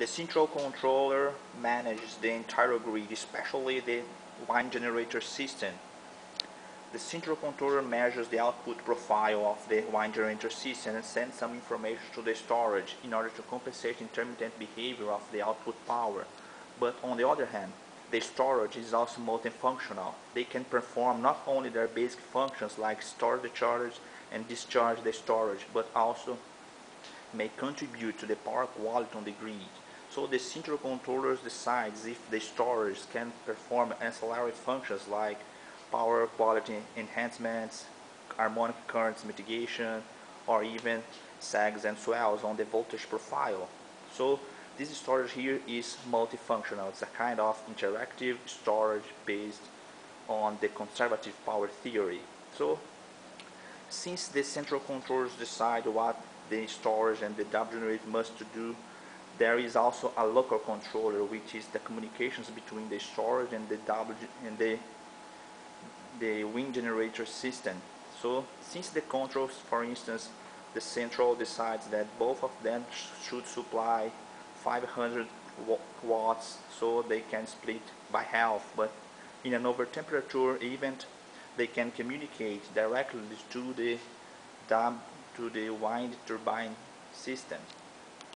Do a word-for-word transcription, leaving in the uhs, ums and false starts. The central controller manages the entire grid, especially the line generator system. The central controller measures the output profile of the line generator system and sends some information to the storage in order to compensate intermittent behavior of the output power. But on the other hand, the storage is also multifunctional. They can perform not only their basic functions like store the charge and discharge the storage, but also may contribute to the power quality on the grid. So the central controller decides if the storage can perform ancillary functions like power quality enhancements, harmonic currents mitigation, or even sags and swells on the voltage profile. So this storage here is multifunctional. It's a kind of interactive storage based on the conservative power theory. So since the central controllers decide what the storage and the W generator must do, there is also a local controller, which is the communications between the storage and the W and the the wind generator system. So since the controls, for instance, the central decides that both of them should supply five hundred watts, so they can split by half, but in an over temperature event they can communicate directly to the W to the wind turbine system.